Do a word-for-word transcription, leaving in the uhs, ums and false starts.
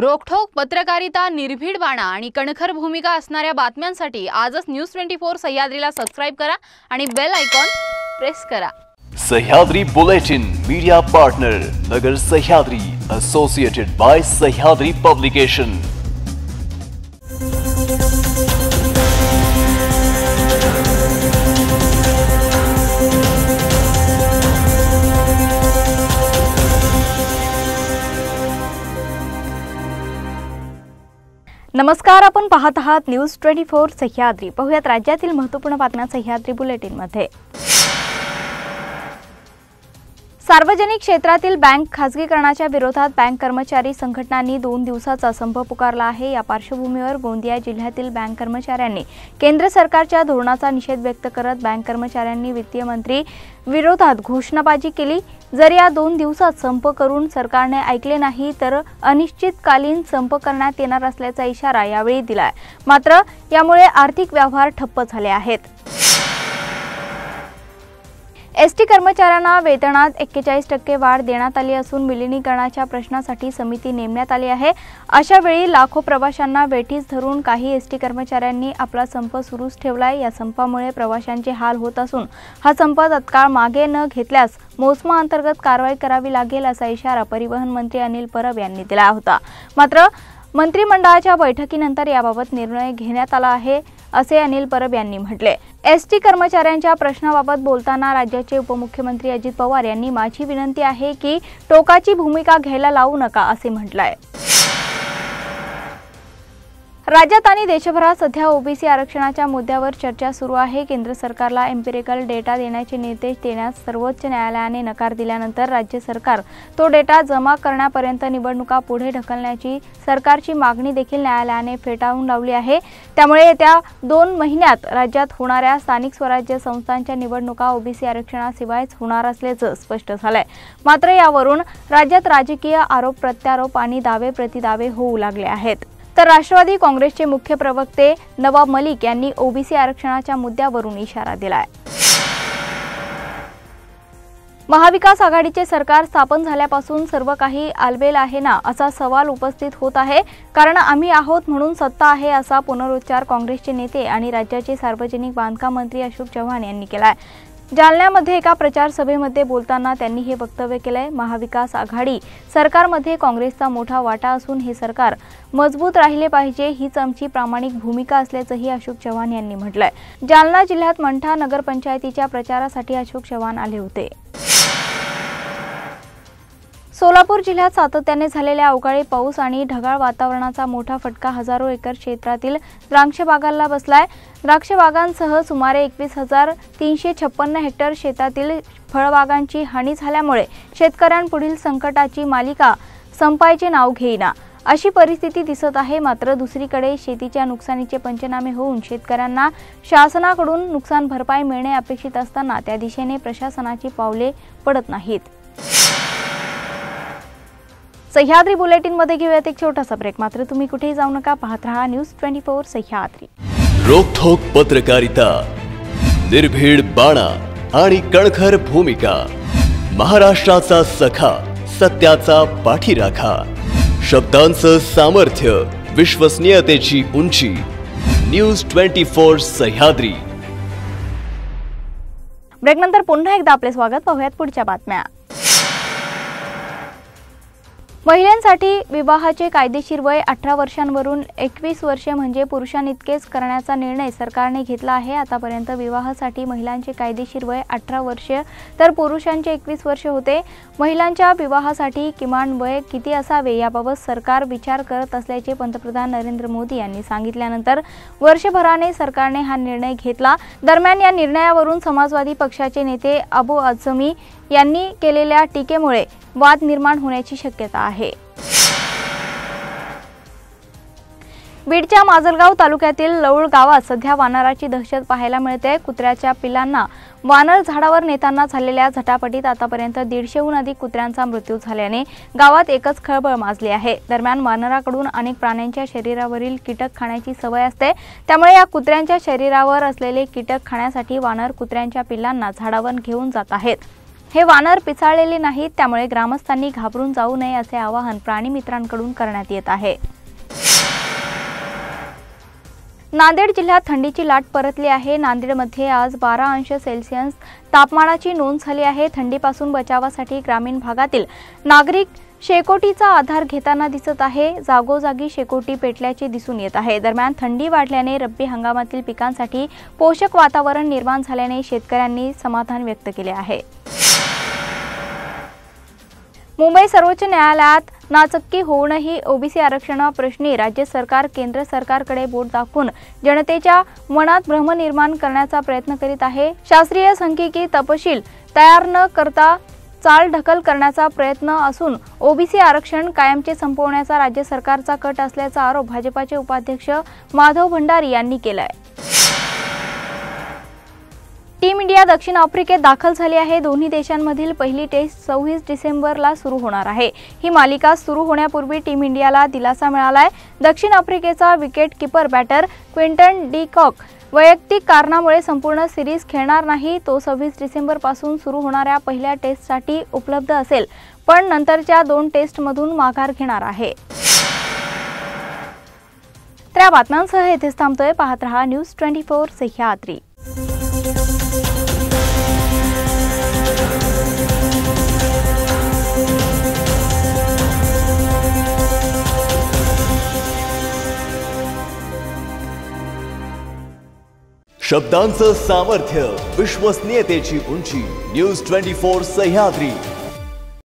रोखठोक पत्रकारिता, निर्भीड बाणा आणि कणखर भूमिका असणाऱ्या बातम्यांसाठी आजच न्यूज चोवीस सह्याद्रीला सबस्क्राइब करा आणि बेल आयकॉन प्रेस करा। Sahyadri bulletin media partner Nagar Sahyadri, associated by Sahyadri publication. नमस्कार, आपण पाहत आहात न्यूज चोवीस सह्याद्री। पाहूयात राज्यातील महत्त्वपूर्ण बातम्या सह्याद्री बुलेटिन मध्ये। सार्वजनिक क्षेत्रातील बँक खाजगीकरणाच्या विरोधात बँक कर्मचारी संघटनांनी दोन दिवसाचा संप पुकारला आहे। या पार्श्वभूमीवर गोंदिया जिल्ह्यातील बँक कर्मचाऱ्यांनी केंद्र सरकारच्या धोरणाचा निषेध व्यक्त करत बँक कर्मचाऱ्यांनी वित्तीय मंत्री विरोधात घोषणाबाजी केली। जर या दोन दिवसात संप करून सरकारने ऐकले नाही तर अनिश्चितकालीन संप करण्यात येणार असल्याचा इशारा यावेळी दिलाय। मात्र यामुळे आर्थिक व्यवहार ठप्प झाले आहेत। एसटी कर्मचाऱ्यांना वेतनात एक्केचाळीस टक्के वाढ देण्यात आली असून विलिनीकरणाच्या प्रश्नासाठी समिती नेमण्यात आली आहे। अशा वेळी लाखो प्रवाशांना वेठीस धरून काही एसटी कर्मचाऱ्यांनी आपला संप सुरूच ठेवलाय। या संपामुळे प्रवाशांचे हाल होत असून हा संप तत्काळ मागे न घेतल्यास मोसमा अंतर्गत कारवाई करावी लागेल असा इशारा परिवहन मंत्री अनिल परब यांनी दिला होता। मात्र मंत्रिमंडळाच्या बैठकीनंतर याबाबत निर्णय घेण्यात आला आहे असे अनिल परब यांनी म्हटले। एसटी कर्मचाऱ्यांच्या प्रश्नाबाबत बोलताना राज्याचे उपमुख्यमंत्री अजित पवार यांनी माझी विनंती आहे की टोकाची भूमिका घ्यायला लावू नका असे म्हटलंय। राज्यात आणि देशभरात सध्या ओबीसी आरक्षणाच्या मुद्द्यावर चर्चा सुरू आहे। केंद्र सरकारला एम्पिरिकल डेटा देण्याचे निर्देश देण्यास सर्वोच्च न्यायालयाने नकार दिल्यानंतर राज्य सरकार तो डेटा जमा करण्यापर्यंत निवडणुका पुढे ढकलण्याची सरकारची मागणी देखील न्यायालयाने फेटाळून लावली आहे। त्यामुळे येत्या दोन महिन्यात राज्यात होणाऱ्या स्थानिक स्वराज्य संस्थांच्या निवडणुका ओबीसी आरक्षणाशिवायच होणार असल्याचं स्पष्ट झालंय। मात्र यावरून राज्यात राजकीय आरोप प्रत्यारोप आणि दावे प्रतिदावे होऊ लागले आहेत। तर राष्ट्रवादी काँग्रेसचे मुख्य प्रवक्ते नवाब मलिक यांनी ओबीसी आरक्षणाच्या मुद्द्यावरून इशारा दिलाय। महाविकास आघाडीचे सरकार स्थापन झाल्यापासून सर्व काही आलबेल आहे ना असा सवाल उपस्थित होत आहे। कारण आम्ही आहोत म्हणून सत्ता आहे असा पुनरुच्चार काँग्रेसचे नेते आणि राज्याचे सार्वजनिक बांधकाम मंत्री अशोक चव्हाण यांनी केलाय। जालन्यामध्ये एका प्रचार सभेमध्ये बोलताना त्यांनी हे वक्तव्य केलंय। महाविकास आघाडी सरकारमध्ये काँग्रेसचा मोठा वाटा असून हे सरकार मजबूत राहिले पाहिजे हीच आमची प्रामाणिक भूमिका असल्याचंही अशोक चव्हाण यांनी म्हटलंय। जालना जिल्ह्यात मंठा नगरपंचायतीच्या प्रचारासाठी अशोक चव्हाण आले होते। सोलापूर जिल्ह्यात सातत्याने झालेल्या अवकाळी पाऊस आणि ढगाळ वातावरणाचा मोठा फटका हजारो एकर क्षेत्रातील द्राक्ष बागांना बसलाय। द्राक्ष बागांसह सुमारे एकवीस हजार तीनशे छप्पन्न हेक्टर शेतातील फळबागांची हानी झाल्यामुळे शेतकऱ्यांपुढील संकटाची मालिका संपायचे नाव घेईना अशी परिस्थिती दिसत आहे। मात्र दुसरीकडे शेतीच्या नुकसानीचे पंचनामे होऊन शेतकऱ्यांना शासनाकडून नुकसान भरपाई मिळणे अपेक्षित असताना त्या दिशेने प्रशासनाची पावले पडत नाहीत। सह्याद्री बुलेटिन मध्ये घेऊयात एक छोटासा ब्रेक। मात्र तुम्ही कुठेही जाऊ नका, पाहत रहा न्यूज चोवीस सह्याद्री। रोखोक पत्रकारिता, निर्भीड बाणा आणि कणखर भूमिका, महाराष्ट्राचा सखा, सत्याचा पाठीराखा, शब्दांचं सामर्थ्य, विश्वसनीयतेची उंची, न्यूज चोवीस सह्याद्री। ब्रेक नंतर पुन्हा एकदा आपले स्वागत। पाहूयात पुढच्या बातम्या। महिलांसाठी विवाहाचे कायदेशीर वय अठरा वर्षांवरून एकवीस वर्षे म्हणजे पुरुषांइतकेच करण्याचा निर्णय सरकारने घेतला आहे। आतापर्यंत विवाहासाठी महिलांचे कायदेशीर वय अठरा वर्षे तर पुरुषांचे एकवीस वर्षे होते। महिलांच्या विवाहासाठी किमान वय किती असावे याबाबत सरकार विचार करत असल्याचे पंतप्रधान नरेंद्र मोदी यांनी सांगितल्यानंतर वर्षभराने सरकारने हा निर्णय घेतला। दरम्यान या निर्णयावरून समाजवादी पक्षाचे नेते अबू आझमी यांनी केलेल्या टीकेमुळे वाद निर्माण होण्याची शक्यता आहे। बीडच्या माजलगाव तालुक्यातील लौळ गावात सध्या वानराची दहशत पाहायला मिळते। कुत्र्याच्या पिलांना वानर झाडावर नेताना झालेल्या झटापटीत आतापर्यंत दीडशेहून अधिक कुत्र्यांचा मृत्यू झाल्याने गावात एकच खळबळ माजली आहे। दरम्यान वानराकडून अनेक प्राण्यांच्या शरीरावरील कीटक खाण्याची सवय असते, त्यामुळे या कुत्र्यांच्या शरीरावर असलेले कीटक खाण्यासाठी वानर कुत्र्यांच्या पिलांना झाडावर घेऊन जात आहेत। हे वानर पिसाळलेले नाहीत, त्यामुळे ग्रामस्थांनी घाबरून जाऊ नये असे आवाहन प्राणी मित्रांकडून करण्यात येत आहे। नांदेड जिल्ह्यात थंडीची लाट परतली आहे। नांदेडमध्ये आज बारा अंश सेल्सिअस तापमानाची नोंद झाली आहे। थंडीपासून बचावासाठी ग्रामीण भागातील नागरिक शेकोटीचा आधार घेताना दिसत आहे। जागोजागी शेकोटी पेटल्याचे दिसून येत आहे। दरम्यान थंडी वाढल्याने रब्बी हंगामातील पिकांसाठी पोषक वातावरण निर्माण झाल्याने शेतकऱ्यांनी समाधान व्यक्त केले आहे। मुंबई सर्वोच्च न्यायालयात नाचक्की होऊनही ओबीसी आरक्षणाप्रश्नी राज्य सरकार केंद्र सरकारकडे बोट दाखवून जनतेच्या मनात भ्रम निर्माण करण्याचा प्रयत्न करीत आहे। शास्त्रीय सांख्यिकी तपशील तयार न करता चाल ढकल करण्याचा प्रयत्न असून ओबीसी आरक्षण कायमचे संपवण्याचा राज्य सरकारचा कट असल्याचा आरोप भाजपाचे उपाध्यक्ष माधव भंडारी यांनी केलाय। टीम इंडिया दक्षिण आफ्रिकेत दाखल झाली आहे। दोन्ही देशांमधील पहिली टेस्ट सव्वीस डिसेंबरला सुरू होणार आहे। ही मालिका सुरू होण्यापूर्वी टीम इंडियाला दिलासा मिळालाय। दक्षिण आफ्रिकेचा wicketkeeper batter Quinton de Kock वैयक्तिक कारणामुळे संपूर्ण सिरीज खेळणार नाही। तो सव्वीस डिसेंबरपासून सुरू होणाऱ्या पहिल्या टेस्टसाठी उपलब्ध असेल, पण नंतरच्या दोन टेस्टमधून माघार घेणार आहे। त्या बातम्यांसह येथेच थांबतोय। पाहत रहा न्यूज चोवीस सह्याद्री। शब्दांचं सामर्थ्य, विश्वसनीयतेची उंची, न्यूज चोवीस सह्याद्री।